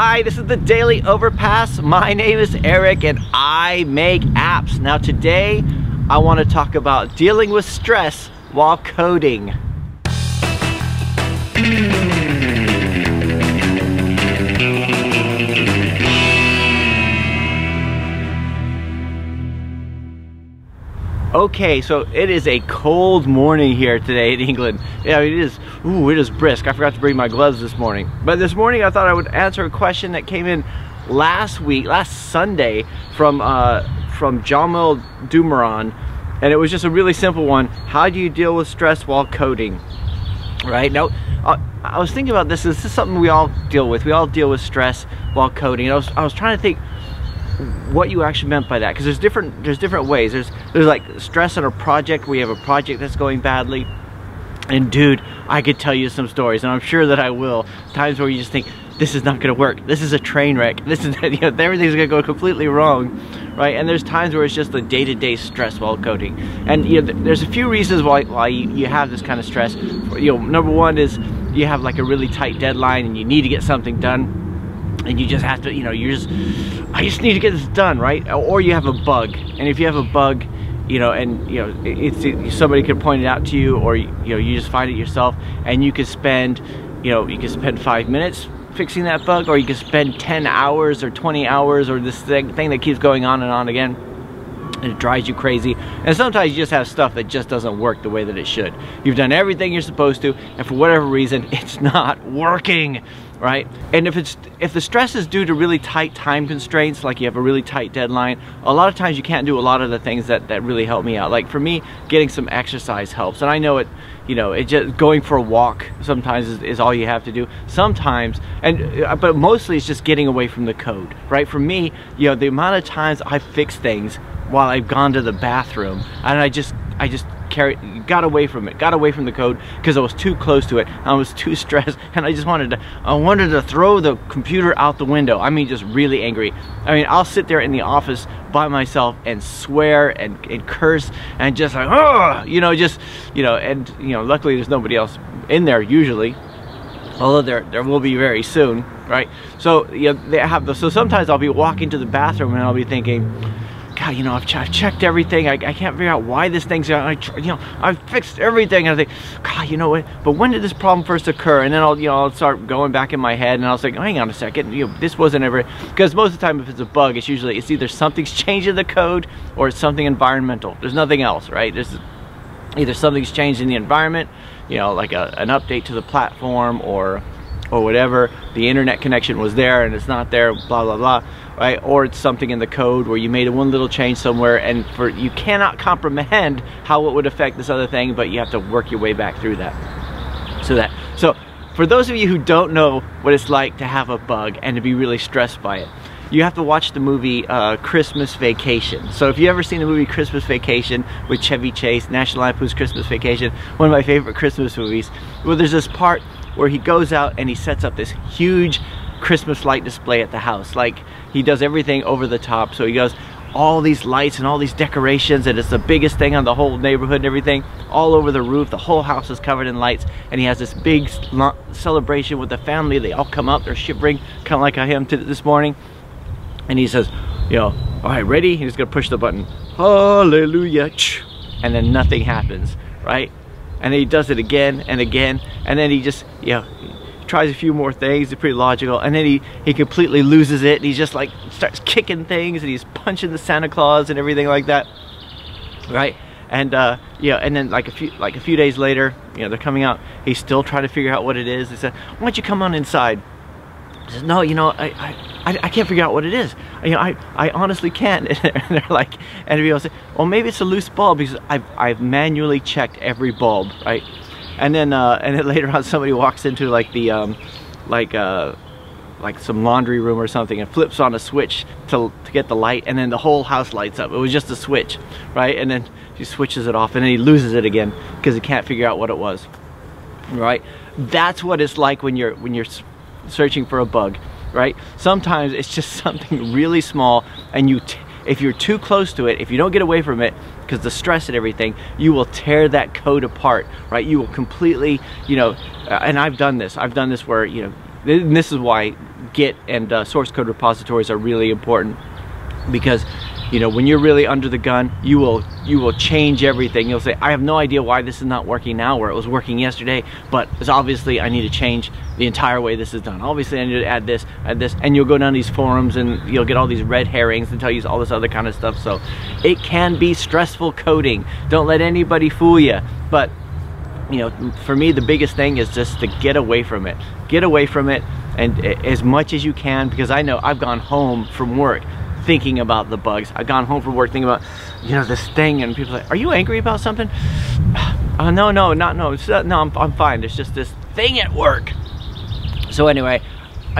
Hi, this is the Daily Overpass. My name is Eric and I make apps. Now today, I want to talk about dealing with stress while coding. Okay, so it is a cold morning here today in England. Yeah, it is brisk. I forgot to bring my gloves this morning. But this morning I thought I would answer a question that came in last Sunday from Jamal Dumaron, and it was just a really simple one. How do you deal with stress while coding? Right now, I was thinking about this. This is something we all deal with. We all deal with stress while coding. And I was trying to think what you actually meant by that, because there's different ways. There's like stress on a project. We have a project that's going badly, and dude, I could tell you some stories, and I'm sure that I will. Times where you just think this is not going to work. This is a train wreck. This is, you know, everything's going to go completely wrong, right? And there's times where it's just the day-to-day stress while coding, and you know, there's a few reasons why you have this kind of stress. You know, number one is you have like a really tight deadline, and you need to get something done. And you just have to, you know, I just need to get this done, right? Or you have a bug, and if you have a bug, you know, and you know, somebody could point it out to you, or you know, you just find it yourself, and you could spend, you know, you could spend 5 minutes fixing that bug, or you could spend 10 hours or 20 hours, or this thing that keeps going on and on again, and it drives you crazy. And sometimes you just have stuff that just doesn't work the way that it should. You've done everything you're supposed to, and for whatever reason, it's not working, right? And if the stress is due to really tight time constraints, like you have a really tight deadline, a lot of times you can't do a lot of the things that really help me out. Like for me, getting some exercise helps. And I know it, you know, it just going for a walk sometimes is all you have to do. Sometimes, but mostly it's just getting away from the code, right? For me, you know, the amount of times I fix things while I've gone to the bathroom, and I just got away from it, got away from the code, because I was too close to it. I was too stressed, and I wanted to throw the computer out the window. I mean, just really angry. I mean, I'll sit there in the office by myself and swear and curse and just like, oh, you know, just, you know, and you know, luckily there's nobody else in there usually, although there will be very soon, right? So you know, so sometimes I'll be walking to the bathroom and I'll be thinking, God, you know, I've checked everything. I can't figure out why this thing's, you know, I've fixed everything. And I think, God, you know what? But when did this problem first occur? And then I'll start going back in my head, and I'll say, oh, hang on a second, you know, this wasn't ever, because most of the time if it's a bug, it's either something's changed in the code or it's something environmental. There's nothing else, right? There's either something's changed in the environment, you know, like an update to the platform or whatever, the internet connection was there and it's not there, blah, blah, blah, right? Or it's something in the code where you made one little change somewhere, and you cannot comprehend how it would affect this other thing, but you have to work your way back through that. So for those of you who don't know what it's like to have a bug and to be really stressed by it, you have to watch the movie Christmas Vacation. So if you've ever seen the movie Christmas Vacation with Chevy Chase, National Lampoon's Christmas Vacation, one of my favorite Christmas movies, well, there's this part where he goes out and he sets up this huge Christmas light display at the house. Like, he does everything over the top. So he goes, all these lights and all these decorations, and it's the biggest thing on the whole neighborhood and everything, all over the roof. The whole house is covered in lights, and he has this big celebration with the family. They all come up, they're shivering, kind of like I am this morning. And he says, you know, all right, ready? He's gonna push the button, hallelujah, and then nothing happens, right? And then he does it again and again, and then he just, you know, tries a few more things, they're pretty logical, and then he completely loses it, and he's just like, starts kicking things, and he's punching the Santa Claus and everything like that, right? And you know, and then like a few days later, you know, they're coming out, he's still trying to figure out what it is. They said, why don't you come on inside? He says, no, you know, I can't figure out what it is. You know, I honestly can't. And they're like, and people say, well, maybe it's a loose bulb, because I've manually checked every bulb, right? And then later on, somebody walks into like the like some laundry room or something, and flips on a switch to get the light, and then the whole house lights up. It was just a switch, right? And then he switches it off, and then he loses it again because he can't figure out what it was, right? That's what it's like when you're searching for a bug, right? Sometimes it's just something really small, and if you're too close to it, if you don't get away from it, because the stress and everything, you will tear that code apart, right? You will completely, you know, and I've done this where, you know, and this is why Git and source code repositories are really important, because you know, when you're really under the gun, you will change everything. You'll say, I have no idea why this is not working now, where it was working yesterday, but it's obviously I need to change the entire way this is done. Obviously I need to add this, and you'll go down these forums and you'll get all these red herrings and tell you all this other kind of stuff. So it can be stressful coding. Don't let anybody fool you. But you know, for me, the biggest thing is just to get away from it. Get away from it, and as much as you can, because I know I've gone home from work thinking about the bugs. I've gone home from work thinking about, you know, this thing, and people are like, are you angry about something? Oh, no, I'm fine. There's just this thing at work. So anyway,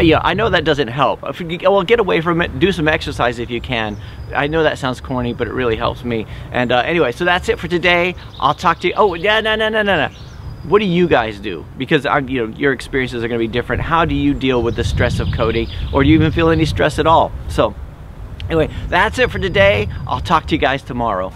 yeah, I know that doesn't help. Well, get away from it. Do some exercise if you can. I know that sounds corny, but it really helps me. And anyway, so that's it for today. I'll talk to you. Oh, yeah, no. What do you guys do? Because you know, your experiences are going to be different. How do you deal with the stress of coding? Or do you even feel any stress at all? So anyway, that's it for today. I'll talk to you guys tomorrow.